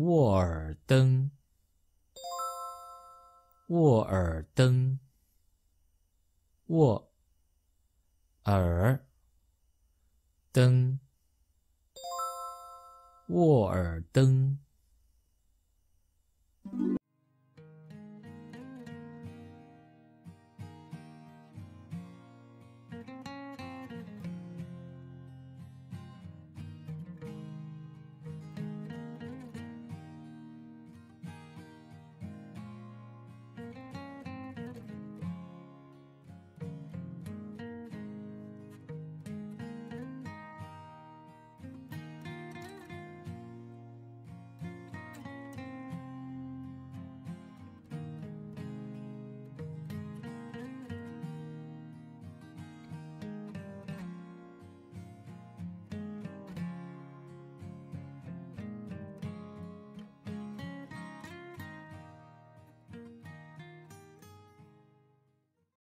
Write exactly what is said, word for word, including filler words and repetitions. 沃尔登，沃尔登，沃尔登，沃尔登。